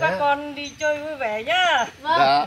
Các con đi chơi vui vẻ nhá. Dạ.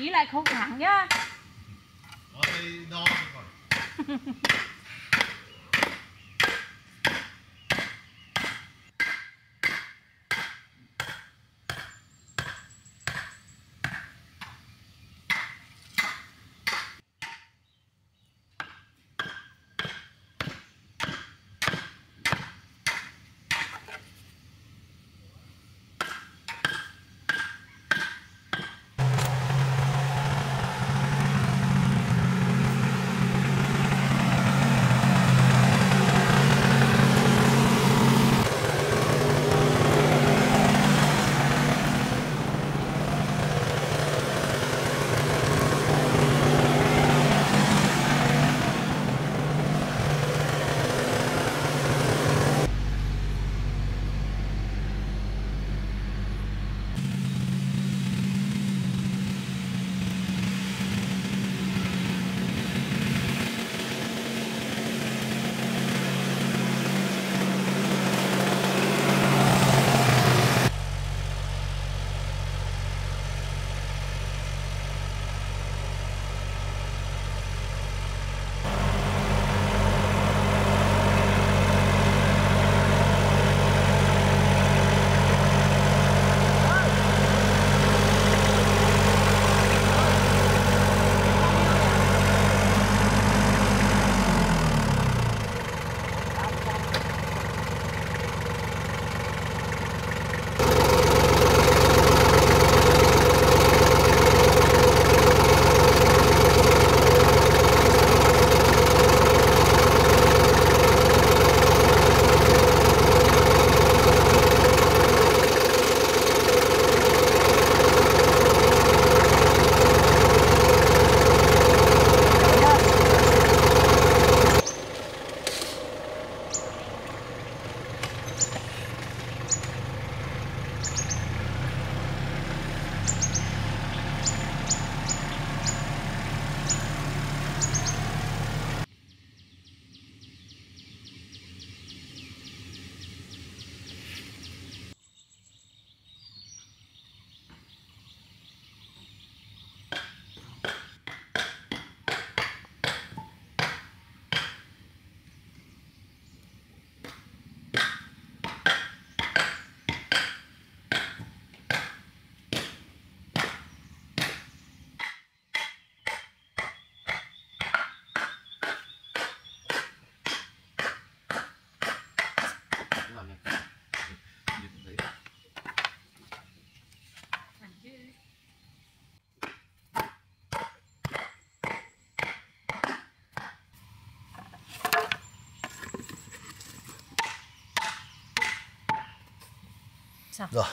Chỉ lại khô thẳng nhá. Có đi đo rồi. Rồi.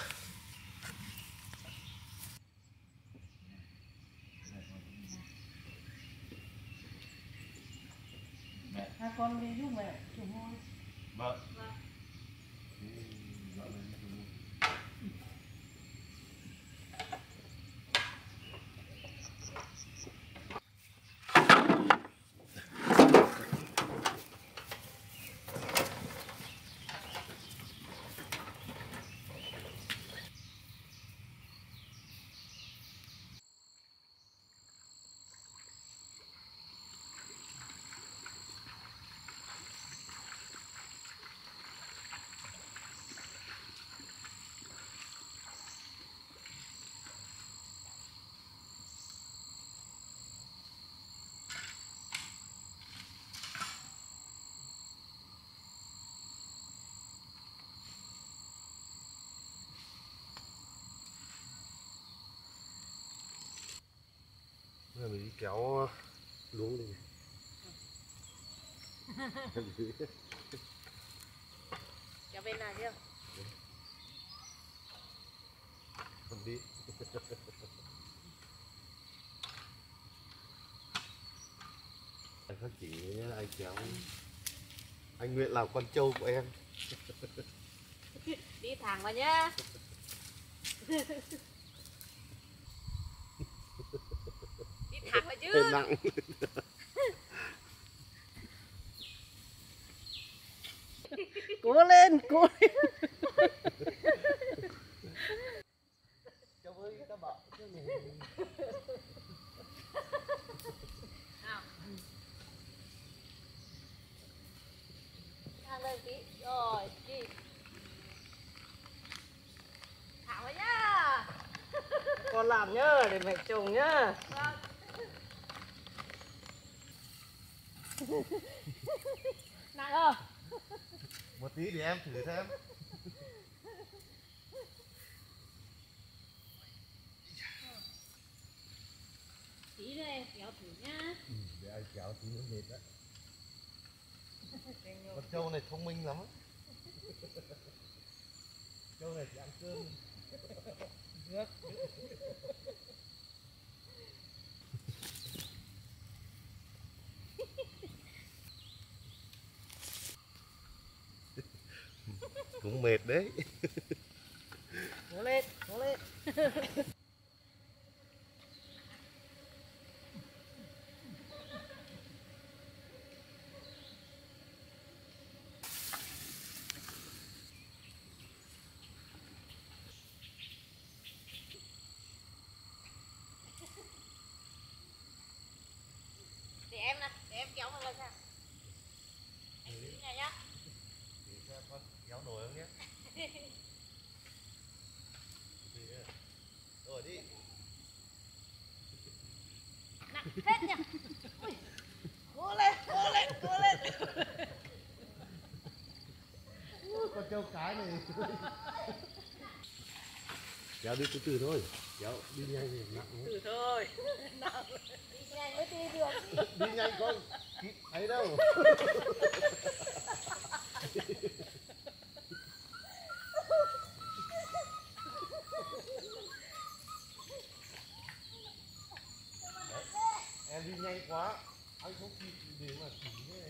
Hai con đi giúp mẹ chủ mua. Vâng. Mình kéo luống đi. Kéo bên này chưa? Không đi. Anh phát chỉ anh kéo. Anh nguyện làm con trâu của em. Đi thẳng vào nhá. Hãy subscribe cho kênh Ghiền Mì Gõ để không bỏ lỡ những video hấp dẫn. Cố lên, cố lên. lên tí. Rồi, đi. Thảo nhá. Con làm nhá, để mẹ trồng nhá. Vâng. Nặng không? Một tí để em thử xem. Tí nữa em kéo thử nhá. Ừ, để ai kéo tí nữa mệt đấy. Con trâu này thông minh lắm. Trâu này chỉ ăn cơm nước. Cũng mệt đấy. Cố lên, cố lên. Để em kéo lên nha. Anh giữ này nhá. Để xem con kéo nổi không nhé. Rồi đi. Nặng hết nha. Cố lên, cố lên, cố lên. Con trâu cái này. Kéo đi từ từ thôi. Kéo đi nhanh thì nặng. Từ thôi. Nặng. Nhanh mới đi được. Đi nhanh con, thấy đâu. Em đi nhanh quá, anh không kịp để mà chỉ thế.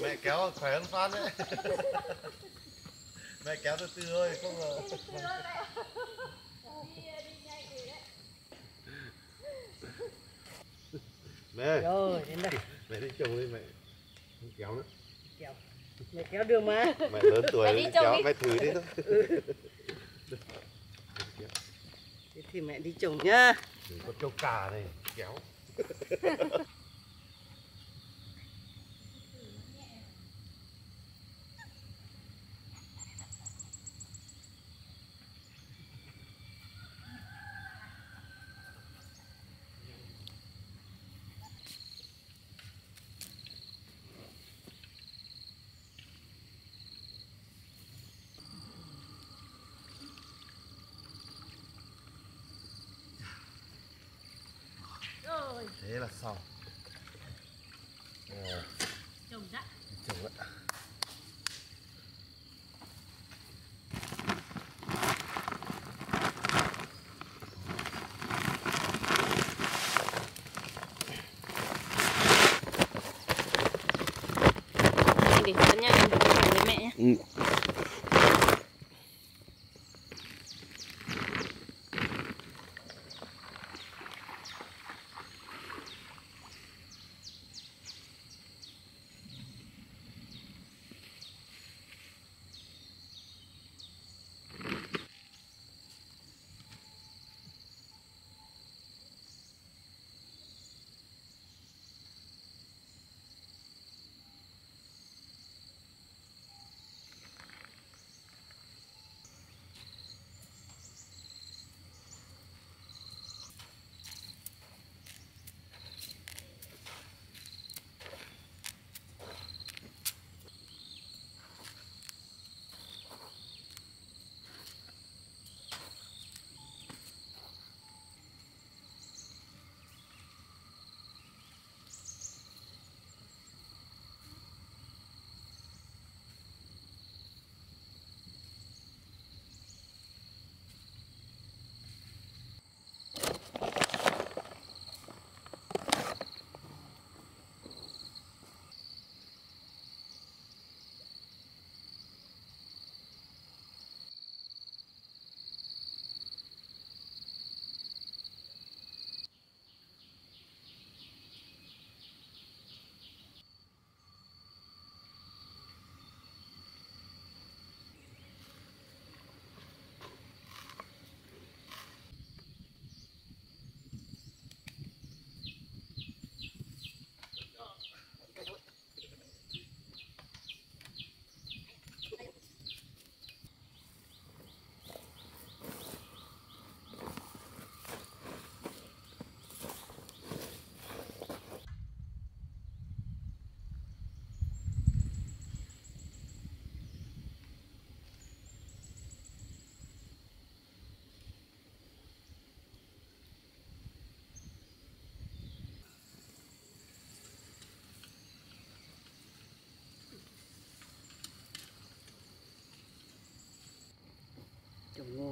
Mẹ kéo khỏe hơn Phan đấy. Mẹ kéo từ từ thôi, không ngờ. Mẹ. Rồi, đến đây. Mẹ đi trồng đi mẹ. Không kéo nữa. Kéo. Mẹ kéo được mà. Mẹ lớn tuổi mẹ kéo đi. Mẹ thử đi thôi. Ừ. Thế thì mẹ đi trồng nhá. Con trâu cà này kéo. Thế là xong. Trồng đã. Trồng đã. Anh để cho nha, em đừng có với mẹ nhé. Ừ.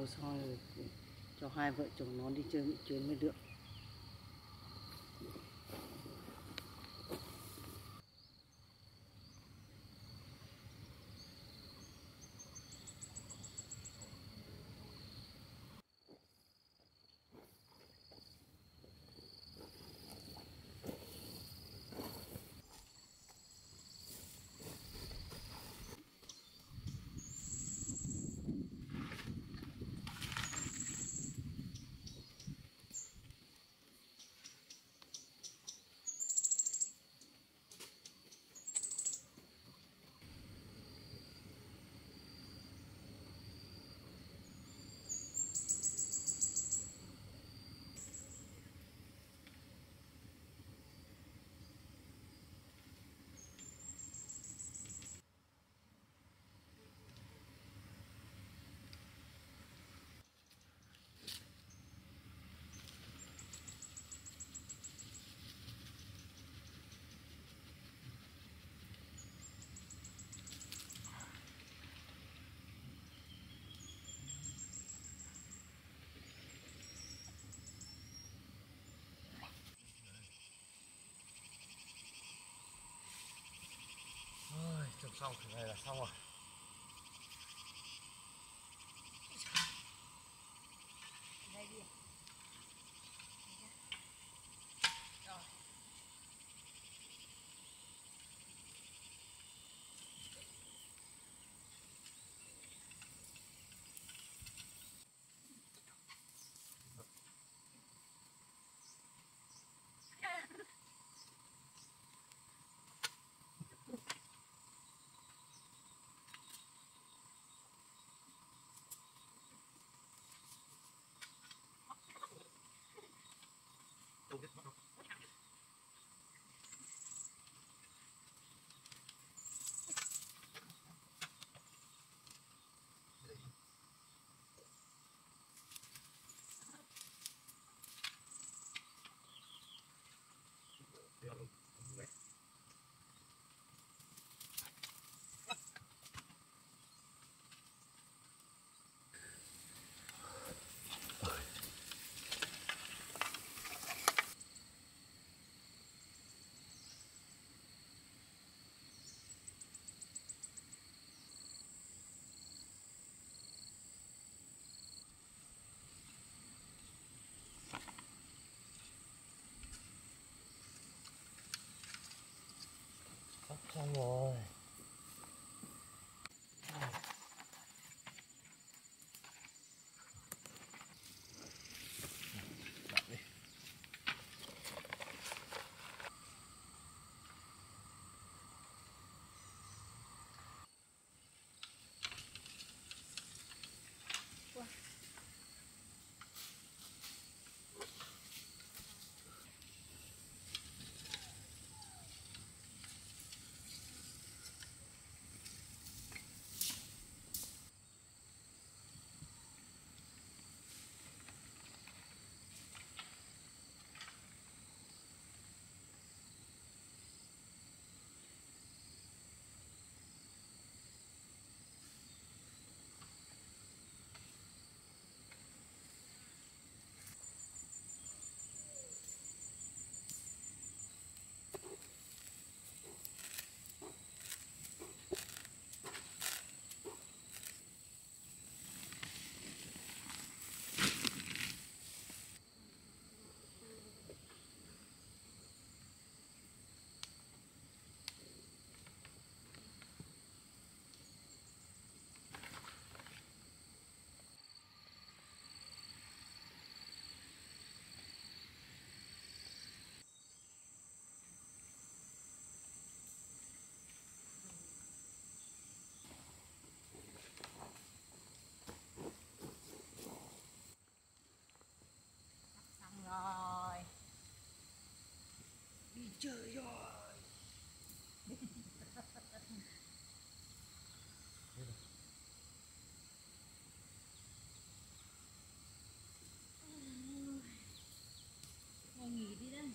vô soi rồi cho hai vợ chồng nó đi chơi một chuyến mới được. Trồng xong thì này là xong rồi. Đây đi. Rồi. Xong rồi. Chơi rồi. Ngồi nghỉ đi đây.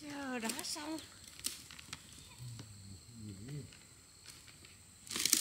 Giờ đã xong. Em ngồi nghỉ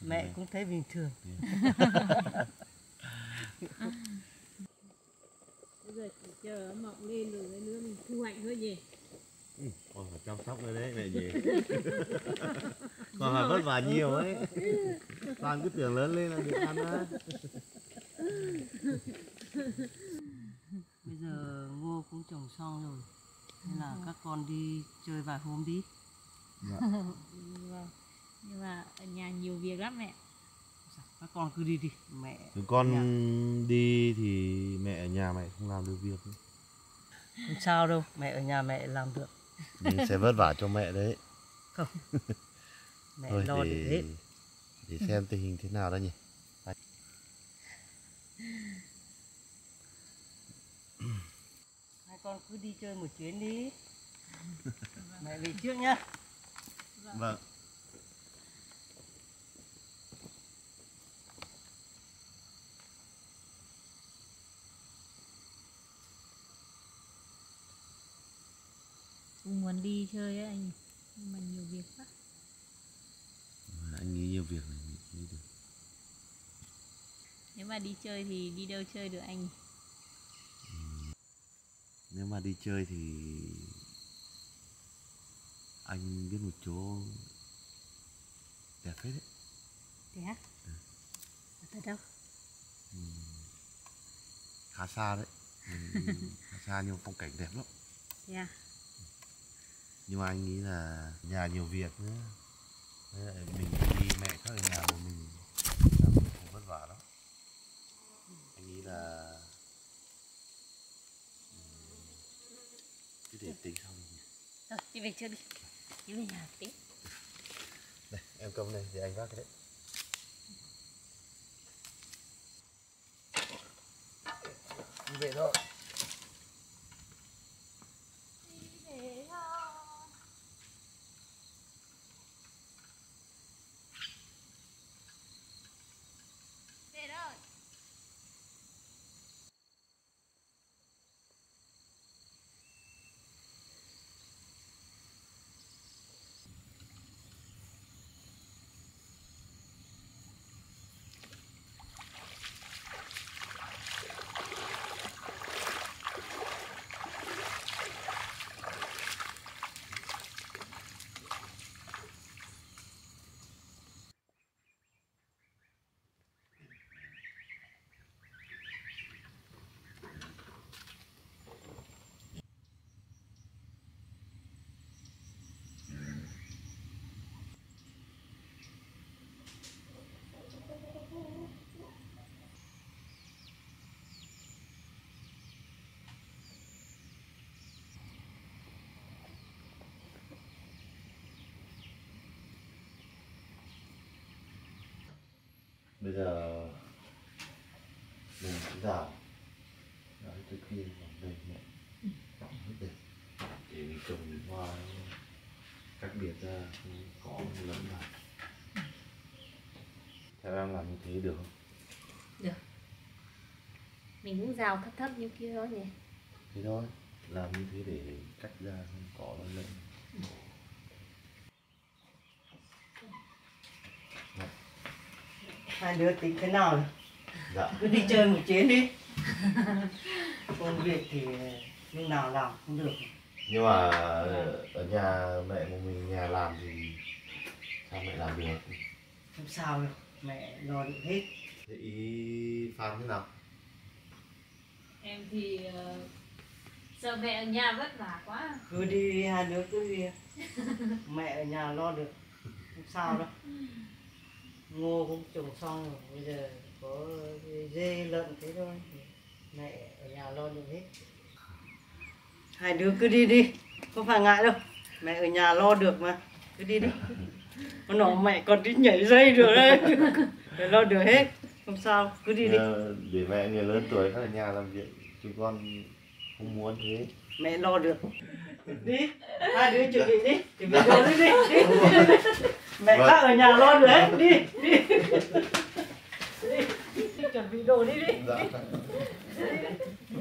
Mẹ cũng thấy bình thường. Bây giờ chỉ chờ mọng lên rồi nữa mình thu hoạch thôi gì. Con phải chăm sóc nữa đấy mẹ gì. Con phải vất vả nhiều ấy. Con cứ tưởng lớn lên là được ăn á. Bây giờ ngô cũng trồng xong rồi nên là các con đi chơi vài hôm đi. Dạ. Nhưng mà ở nhà nhiều việc lắm mẹ. Các con cứ đi đi mẹ. Tụi con đi thì mẹ ở nhà mẹ không làm được việc nữa. Không sao đâu, mẹ ở nhà mẹ làm được. Mình sẽ vất vả cho mẹ đấy. Không. Mẹ thôi lo được hết. Để xem tình hình thế nào đó nhỉ. Hai con cứ đi chơi một chuyến đi. Mẹ về trước nhá. Vâng. Cũng muốn đi chơi ấy anh, nhưng mà nhiều việc quá. Anh nghĩ nhiều việc này nghĩ được. Nếu mà đi chơi thì đi đâu chơi được anh? Nếu mà đi chơi thì anh biết một chỗ đẹp hết đấy. Đẹp? Ừ. Ở tại đâu? Khá xa đấy. Khá xa nhưng phong cảnh đẹp lắm. Yeah. Nhưng mà anh nghĩ là nhà nhiều việc nữa. Nên là mình đi mẹ khác ở nhà của mình làm việc cũng vất vả lắm. Anh nghĩ là cứ để tính xong rồi. Thôi đi về chưa đi. Đi về nhà tính. Đây em cầm này để anh vác cái đấy. Đi về thôi. Bây giờ mình cũng rào nói tới kia khoảng đây mẹ khoảng hết đây để mình trồng những hoa cách biệt ra không có lẫn vào. Theo em làm như thế được không? Được. Mình cũng rào thấp thấp như kia đó nhỉ. Thế thôi, làm như thế để cách ra không có lẫn lẫn. Hai đứa tính thế nào này? Dạ. Cứ đi chơi một chuyến đi. Công việc thì lúc nào làm cũng được. Nhưng mà ở nhà mẹ của mình nhà làm thì sao mẹ làm được? Không sao đâu, mẹ lo được hết. Thế ý Phan thế nào? Em thì sợ mẹ ở nhà vất vả quá. Cứ đi hai đứa cứ đi. Mẹ ở nhà lo được, không sao đâu. Ngô cũng trồng xong rồi, bây giờ có dê lợn thế thôi, mẹ ở nhà lo được hết. Hai đứa cứ đi đi, không phải ngại đâu, mẹ ở nhà lo được mà, cứ đi đi. Con nó mẹ còn đi nhảy dây được đấy, phải lo được hết, không sao, cứ đi đi. Để mẹ người lớn tuổi ở nhà làm việc, chứ con không muốn thế. Mẹ lo được. Đi, hai đứa chuẩn bị đi, chuẩn bị đồ đi, đi. Mẹ ta ở nhà lo rồi đấy, đi, đi. Chuẩn bị đồ đi, đi.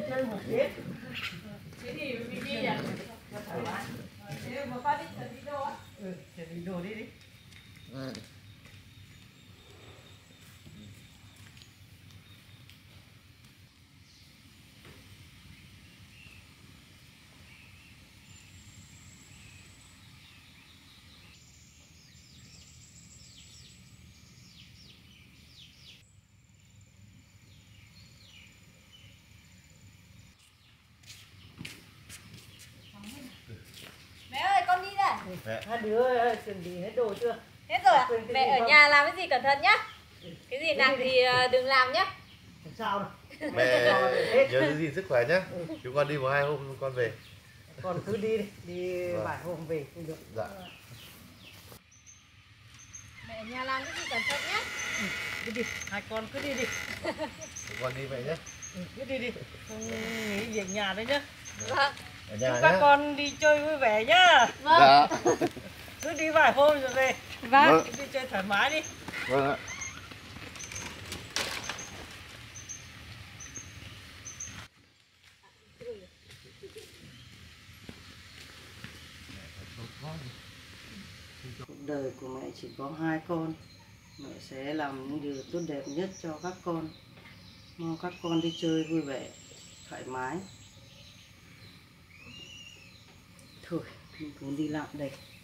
Chơi một tí. Thế thì mình đi nhỉ? Thế mà phát đi chuẩn bị đồ á. Ừ, chuẩn bị đồ đi, đi. Hai đứa chuẩn bị hết đồ chưa? Hết rồi ạ. Mẹ ở nhà làm cái gì cẩn thận nhá. Cái gì làm thì đừng làm nhá. Sao đâu? Mẹ nhớ giữ gìn sức khỏe nhá. Chúng con đi một hai hôm con về. Con cứ đi đi, đi vài hôm về cũng được. Dạ. Mẹ ở nhà làm cái gì cẩn thận nhá. Cứ đi, hai con cứ đi đi. Con đi vậy nhá. Cứ đi đi. Không nghĩ việc nhà đấy nhá. Vâng. Chúc các con đi chơi vui vẻ nhá. Vâng. Cứ đi vài hôm rồi về. Vâng. Đi chơi thoải mái đi. Vâng ạ. Cuộc đời của mẹ chỉ có hai con. Mẹ sẽ làm những điều tốt đẹp nhất cho các con. Mong các con đi chơi vui vẻ, thoải mái. Thôi, mình cũng đi làm đây.